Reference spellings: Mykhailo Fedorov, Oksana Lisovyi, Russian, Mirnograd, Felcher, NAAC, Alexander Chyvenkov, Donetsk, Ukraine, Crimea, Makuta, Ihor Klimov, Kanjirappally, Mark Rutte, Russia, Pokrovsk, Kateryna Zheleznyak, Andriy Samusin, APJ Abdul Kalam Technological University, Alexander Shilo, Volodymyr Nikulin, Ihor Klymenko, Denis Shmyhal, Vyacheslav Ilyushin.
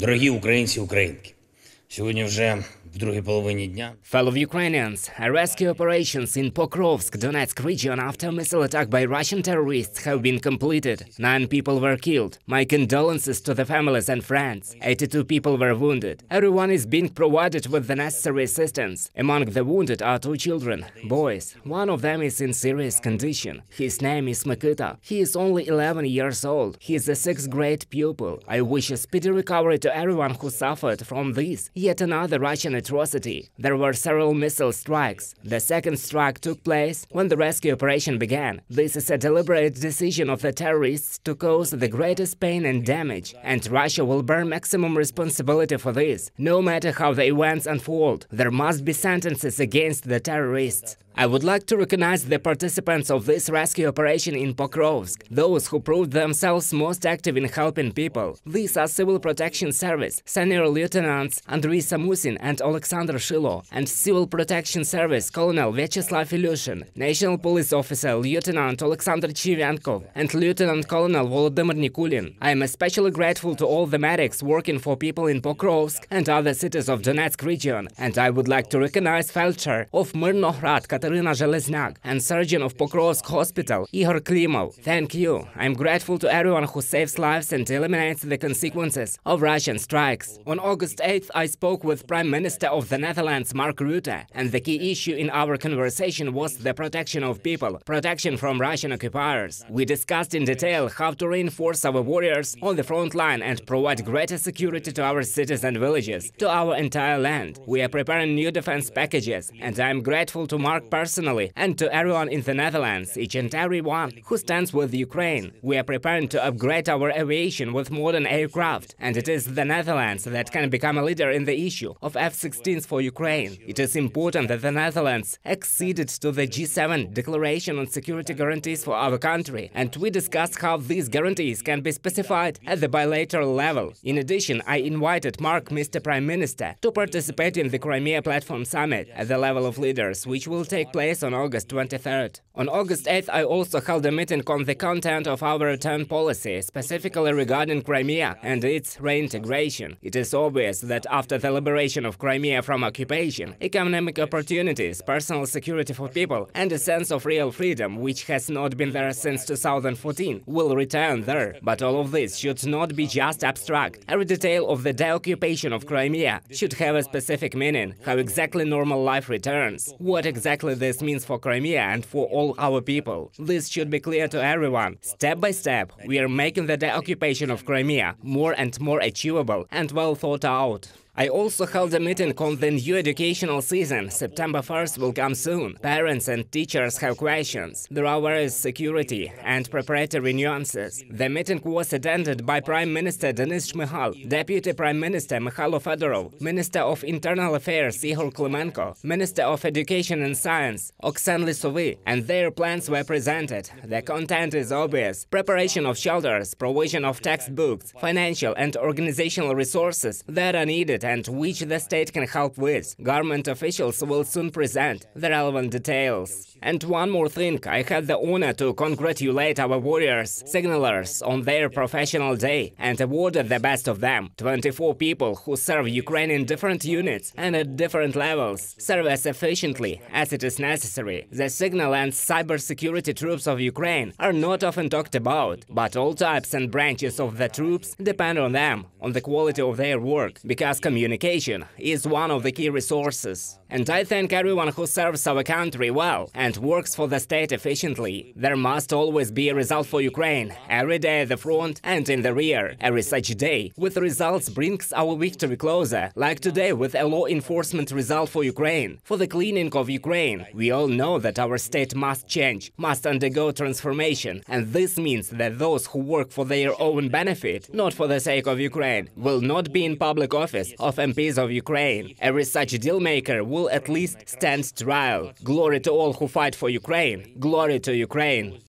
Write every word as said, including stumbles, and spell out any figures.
Fellow Ukrainians, a rescue operations in Pokrovsk, Donetsk region after a missile attack by Russian terrorists have been completed. Nine people were killed. My condolences to the families and friends. eighty-two people were wounded. Everyone is being provided with the necessary assistance. Among the wounded are two children, boys. One of them is in serious condition. His name is Makuta. He is only eleven years old. He is a sixth grade pupil. I wish a speedy recovery to everyone who suffered from this. Yet another the Russian atrocity. There were several missile strikes. The second strike took place when the rescue operation began. This is a deliberate decision of the terrorists to cause the greatest pain and damage, and Russia will bear maximum responsibility for this. No matter how the events unfold, there must be sentences against the terrorists. I would like to recognize the participants of this rescue operation in Pokrovsk, those who proved themselves most active in helping people. These are Civil Protection Service, Senior Lieutenants Andriy Samusin and Alexander Shilo, and Civil Protection Service Colonel Vyacheslav Ilyushin, National Police Officer Lieutenant Alexander Chyvenkov, and Lieutenant Colonel Volodymyr Nikulin. I am especially grateful to all the medics working for people in Pokrovsk and other cities of Donetsk region, and I would like to recognize Felcher of Mirnograd, Kateryna Zheleznyak, and surgeon of Pokrovsk Hospital Ihor Klimov. Thank you. I am grateful to everyone who saves lives and eliminates the consequences of Russian strikes. On August eighth, I spoke with Prime Minister of the Netherlands Mark Rutte, and the key issue in our conversation was the protection of people, protection from Russian occupiers. We discussed in detail how to reinforce our warriors on the front line and provide greater security to our cities and villages, to our entire land. We are preparing new defense packages, and I am grateful to Mark personally, and to everyone in the Netherlands, each and every one who stands with Ukraine. We are preparing to upgrade our aviation with modern aircraft, and it is the Netherlands that can become a leader in the issue of F sixteens for Ukraine. It is important that the Netherlands acceded to the G seven Declaration on Security Guarantees for our country, and we discussed how these guarantees can be specified at the bilateral level. In addition, I invited Mark, Mister Prime Minister, to participate in the Crimea Platform Summit at the level of leaders, which will take place on August twenty-third. On August eighth, I also held a meeting on the content of our return policy, specifically regarding Crimea and its reintegration. It is obvious that after the liberation of Crimea from occupation, economic opportunities, personal security for people, and a sense of real freedom, which has not been there since two thousand fourteen, will return there. But all of this should not be just abstract. Every detail of the de-occupation of Crimea should have a specific meaning, how exactly normal life returns, what exactly this means for Crimea and for all our people. This should be clear to everyone. Step by step, we are making the de-occupation of Crimea more and more achievable and well thought out. I also held a meeting on the new educational season. September first will come soon. Parents and teachers have questions. There are various security and preparatory nuances. The meeting was attended by Prime Minister Denis Shmyhal, Deputy Prime Minister Mykhailo Fedorov, Minister of Internal Affairs Ihor Klymenko, Minister of Education and Science Oksana Lisovyi, and their plans were presented. The content is obvious. Preparation of shelters, provision of textbooks, financial and organizational resources that are needed and which the state can help with. Government officials will soon present the relevant details. And one more thing, I had the honor to congratulate our warriors, signalers, on their professional day and awarded the best of them. twenty-four people who serve Ukraine in different units and at different levels serve as efficiently as it is necessary. The signal and cybersecurity troops of Ukraine are not often talked about, but all types and branches of the troops depend on them, on the quality of their work, because communication is one of the key resources. And I thank everyone who serves our country well and works for the state efficiently. There must always be a result for Ukraine, every day at the front and in the rear. Every such day with results brings our victory closer, like today with a law enforcement result for Ukraine, for the cleaning of Ukraine. We all know that our state must change, must undergo transformation, and this means that those who work for their own benefit, not for the sake of Ukraine, will not be in public office of M Ps of Ukraine. Every such deal-maker will at least stand trial. Glory to all who fight for Ukraine. Glory to Ukraine.